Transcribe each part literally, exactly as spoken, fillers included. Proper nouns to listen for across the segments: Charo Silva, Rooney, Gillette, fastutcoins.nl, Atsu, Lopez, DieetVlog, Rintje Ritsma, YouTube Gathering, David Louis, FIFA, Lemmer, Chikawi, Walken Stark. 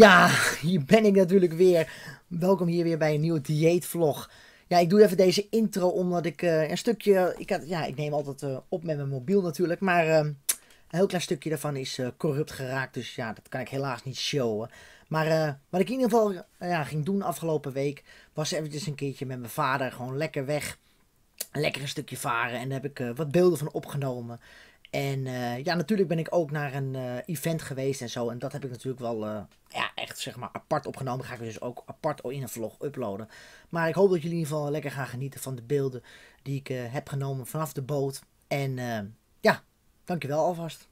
Ja, hier ben ik natuurlijk weer. Welkom hier weer bij een nieuwe dieetvlog. Ja, ik doe even deze intro omdat ik uh, een stukje... Ik, had, ja, ik neem altijd uh, op met mijn mobiel natuurlijk, maar uh, een heel klein stukje daarvan is uh, corrupt geraakt. Dus ja, dat kan ik helaas niet showen. Maar uh, wat ik in ieder geval uh, ja, ging doen afgelopen week, was eventjes een keertje met mijn vader gewoon lekker weg. Lekker een stukje varen en daar heb ik uh, wat beelden van opgenomen. En uh, ja, natuurlijk ben ik ook naar een uh, event geweest en zo. En dat heb ik natuurlijk wel uh, ja, echt zeg maar apart opgenomen. Dat ga ik dus ook apart in een vlog uploaden. Maar ik hoop dat jullie in ieder geval lekker gaan genieten van de beelden die ik uh, heb genomen vanaf de boot. En uh, ja, dankjewel alvast.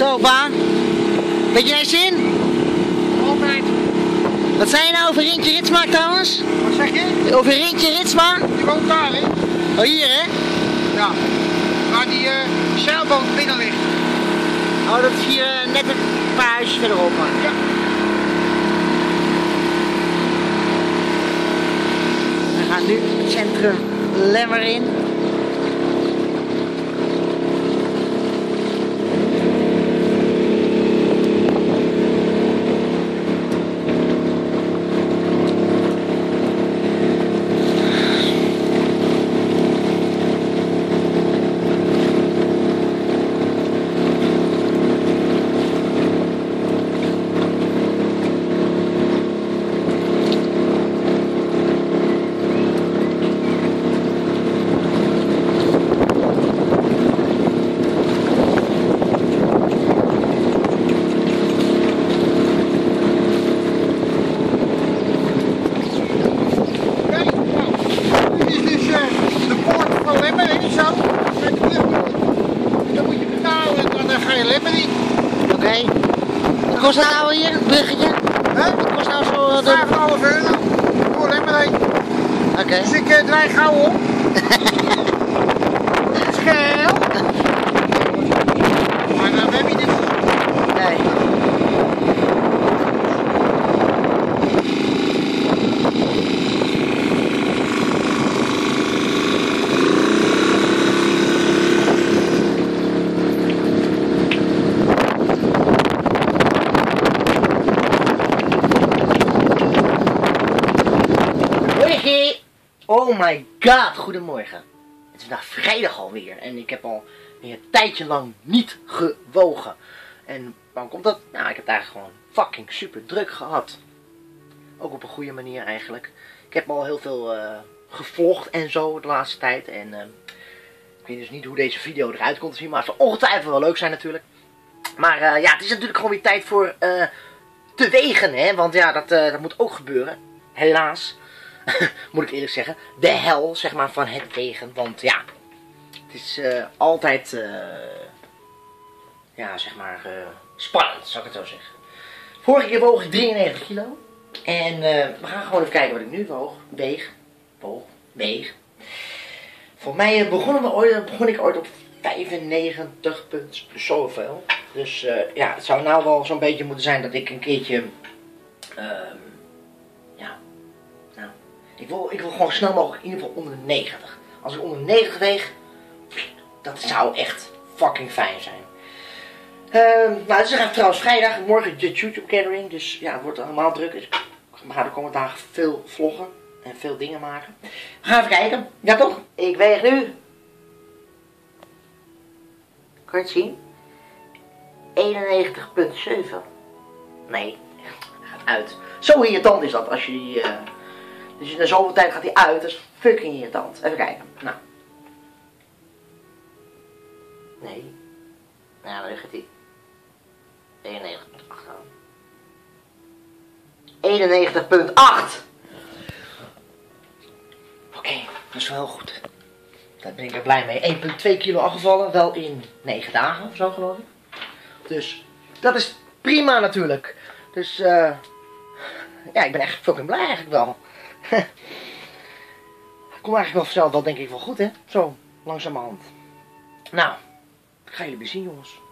Zo, pa. Weet jij zin? Altijd. Wat zei je nou over Rintje Ritsma trouwens? Wat zeg je? Over Rintje Ritsma? Die woont daar, hè? Oh, hier, hè? Ja. Waar die uh, zeilboot binnen ligt. Oh, dat is hier uh, net een paar huisjes verderop, man. Ja. We gaan nu het centrum Lemmer in. Wat kost nou hier, het bruggetje? Huh? Wat kost nou zo... Uh, vijf komma vijf euro. Voor Lemmer heen. Oké. Okay. Dus ik uh, draai gauw op. Schel. Maar dan heb je dit niet. Nee. Oh my god, goedemorgen. Het is vandaag vrijdag alweer en ik heb al een tijdje lang niet gewogen. En waarom komt dat? Nou, ik heb daar gewoon fucking super druk gehad. Ook op een goede manier eigenlijk. Ik heb al heel veel uh, gevlogd en zo de laatste tijd. En uh, ik weet dus niet hoe deze video eruit komt te zien, maar het zal ongetwijfeld wel leuk zijn natuurlijk. Maar uh, ja, het is natuurlijk gewoon weer tijd voor uh, te wegen, hè. Want ja, dat, uh, dat moet ook gebeuren. Helaas. Moet ik eerlijk zeggen, de hel zeg maar van het wegen, want ja, Het is uh, altijd, uh, ja, zeg maar, uh, spannend, zou ik het zo zeggen. Vorige keer woog ik drieënnegentig kilo. En uh, we gaan gewoon even kijken wat ik nu woog. Weeg, woog, weeg. Voor mij begon, me ooit, begon ik ooit op vijfennegentig punt zoveel. Dus uh, ja, het zou nou wel zo'n beetje moeten zijn dat ik een keertje... Uh, ja, nou, ik wil, ik wil gewoon snel mogelijk in ieder geval onder de negentig. Als ik onder de negentig weeg, dat zou echt fucking fijn zijn. Uh, nou, het is trouwens vrijdag, morgen de YouTube Gathering, dus ja, het wordt allemaal druk. Dus we gaan de komende dagen veel vloggen en veel dingen maken. We gaan even kijken, ja toch? Ik weeg nu, kan je het zien, eenennegentig komma zeven. Nee, dat gaat uit. Zo irritant is dat, als je die, uh, dus na zoveel tijd gaat die uit, dat is fucking irritant. Even kijken, nou. Nee. Nou, daar ligt hij. eenennegentig komma acht. eenennegentig komma acht! Oké, dat is wel heel goed. Daar ben ik er blij mee. één komma twee kilo afgevallen, wel in negen dagen of zo, geloof ik. Dus dat is prima natuurlijk. Dus eh. Uh, ja, ik ben echt fucking blij eigenlijk wel. Kom eigenlijk wel vanzelf, dat denk ik wel goed, hè? Zo, langzamerhand. Nou. Ik ga jullie weer zien, jongens.